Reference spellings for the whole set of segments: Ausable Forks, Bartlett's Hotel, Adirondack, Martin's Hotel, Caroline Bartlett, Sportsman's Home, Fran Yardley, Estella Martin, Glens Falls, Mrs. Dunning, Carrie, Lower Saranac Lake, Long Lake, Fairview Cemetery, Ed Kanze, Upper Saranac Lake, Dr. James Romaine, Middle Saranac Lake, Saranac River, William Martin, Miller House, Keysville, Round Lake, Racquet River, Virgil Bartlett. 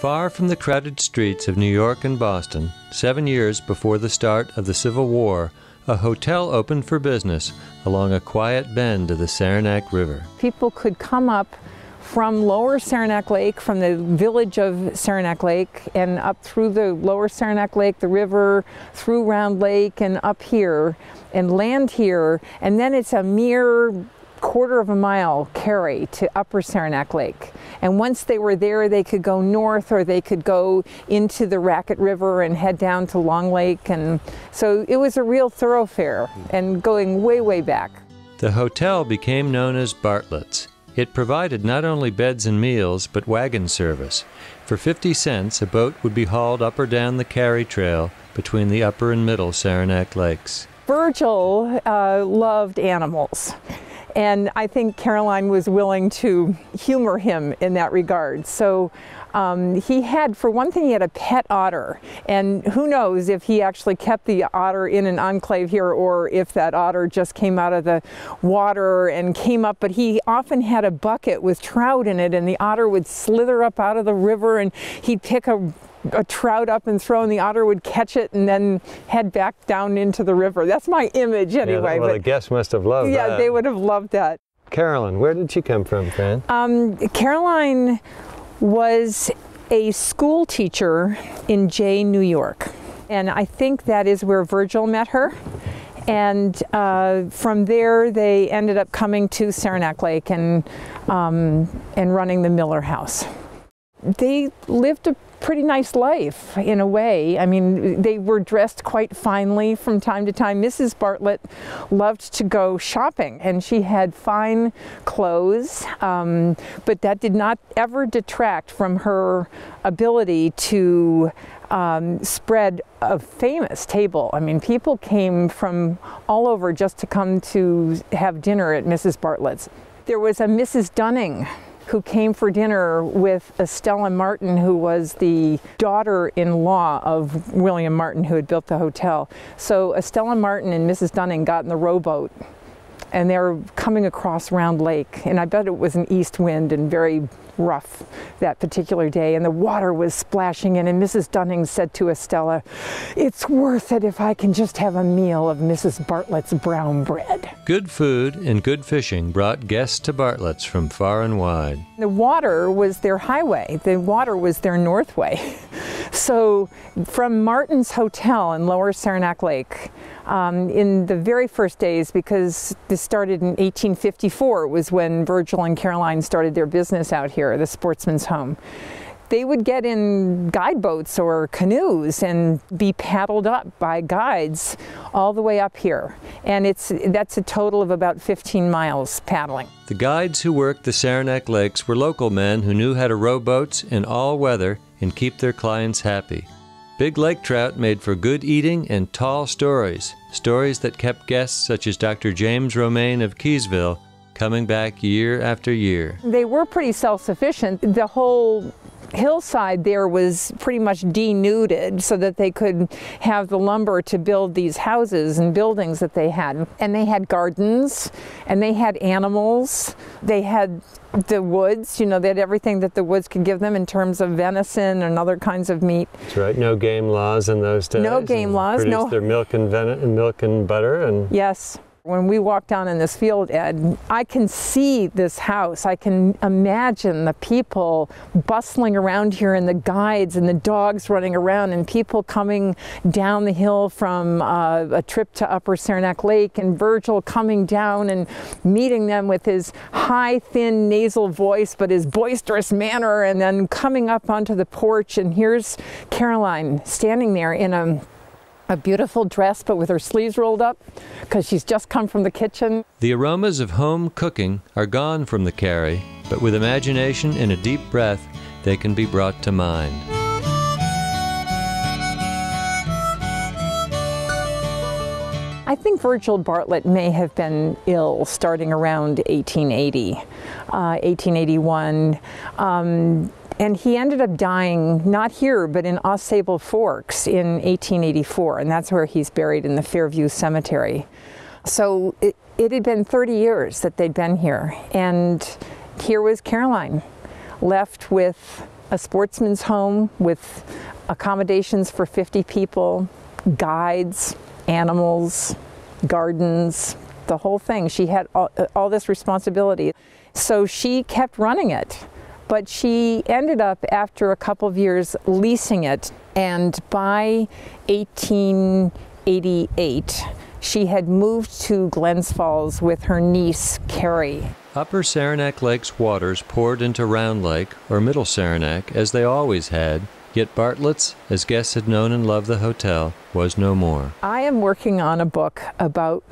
Far from the crowded streets of New York and Boston, 7 years before the start of the Civil War, a hotel opened for business along a quiet bend of the Saranac River. People could come up from Lower Saranac Lake, from the village of Saranac Lake, and up through the Lower Saranac Lake, the river, through Round Lake, and up here, and land here, and then it's a mere quarter of a mile carry to Upper Saranac Lake. And once they were there, they could go north, or they could go into the Racquet River and head down to Long Lake. And so it was a real thoroughfare, and going way, way back. The hotel became known as Bartlett's. It provided not only beds and meals, but wagon service. For 50 cents, a boat would be hauled up or down the Carrie Trail between the Upper and Middle Saranac Lakes. Virgil loved animals. And I think Caroline was willing to humor him in that regard. So he had, for one thing, he had a pet otter. And who knows if he actually kept the otter in an enclave here, or if that otter just came out of the water and came up. But he often had a bucket with trout in it, and the otter would slither up out of the river, and he'd pick a trout up and throw, and the otter would catch it and then head back down into the river. That's my image anyway. Yeah, well, the guests must have loved that. Yeah, they would have loved that. Caroline, where did she come from, Fran? Caroline was a school teacher in Jay, New York. And I think that is where Virgil met her. And from there, they ended up coming to Saranac Lake and running the Miller House. They lived a pretty nice life in a way. I mean, they were dressed quite finely from time to time. Mrs. Bartlett loved to go shopping, and she had fine clothes, but that did not ever detract from her ability to spread a famous table. I mean, people came from all over just to come to have dinner at Mrs. Bartlett's. There was a Mrs. Dunning who came for dinner with Estella Martin, who was the daughter-in-law of William Martin, who had built the hotel. So Estella Martin and Mrs. Dunning got in the rowboat, and they were coming across Round Lake. And I bet it was an east wind and very rough that particular day, and the water was splashing in. And Mrs. Dunning said to Estella, "It's worth it if I can just have a meal of Mrs. Bartlett's brown bread." Good food and good fishing brought guests to Bartlett's from far and wide. The water was their highway. The water was their northway. So from Martin's Hotel in Lower Saranac Lake, in the very first days, because this started in 1854, was when Virgil and Caroline started their business out here, the Sportsman's Home. They would get in guide boats or canoes and be paddled up by guides all the way up here. And that's a total of about 15 miles paddling. The guides who worked the Saranac Lakes were local men who knew how to row boats in all weather and keep their clients happy. Big lake trout made for good eating and tall stories, stories that kept guests such as Dr. James Romaine of Keysville coming back year after year. They were pretty self-sufficient. The whole hillside there was pretty much denuded so that they could have the lumber to build these houses and buildings that they had. And they had gardens, and they had animals, they had the woods, you know, they had everything that the woods could give them in terms of venison and other kinds of meat. That's right, no game laws in those days. No game laws, no. They produced their milk and butter. And yes. When we walk down in this field, Ed, I can see this house. I can imagine the people bustling around here, and the guides and the dogs running around, and people coming down the hill from a trip to Upper Saranac Lake, and Virgil coming down and meeting them with his high, thin, nasal voice, but his boisterous manner, and then coming up onto the porch. And here's Caroline standing there in a beautiful dress, but with her sleeves rolled up, because she's just come from the kitchen. The aromas of home cooking are gone from the Carrie, but with imagination and a deep breath, they can be brought to mind. I think Virgil Bartlett may have been ill starting around 1880, 1881. And he ended up dying, not here, but in Ausable Forks in 1884, and that's where he's buried, in the Fairview Cemetery. So it had been 30 years that they'd been here, and here was Caroline, left with a sportsman's home with accommodations for 50 people, guides, animals, gardens, the whole thing. She had all this responsibility. So she kept running it, but she ended up, after a couple of years, leasing it. And by 1888, she had moved to Glens Falls with her niece, Carrie. Upper Saranac Lake's waters poured into Round Lake, or Middle Saranac, as they always had, yet Bartlett's, as guests had known and loved the hotel, was no more. I am working on a book about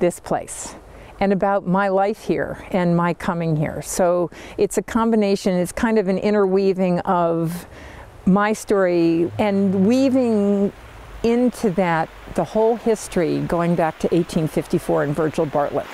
this place and about my life here and my coming here. So it's a combination, it's kind of an interweaving of my story and weaving into that the whole history going back to 1854 and Virgil Bartlett.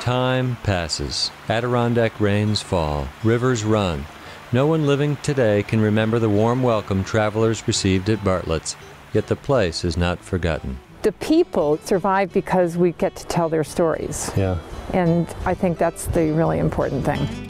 Time passes, Adirondack rains fall, rivers run. No one living today can remember the warm welcome travelers received at Bartlett's, yet the place is not forgotten. The people survive because we get to tell their stories. Yeah. And I think that's the really important thing.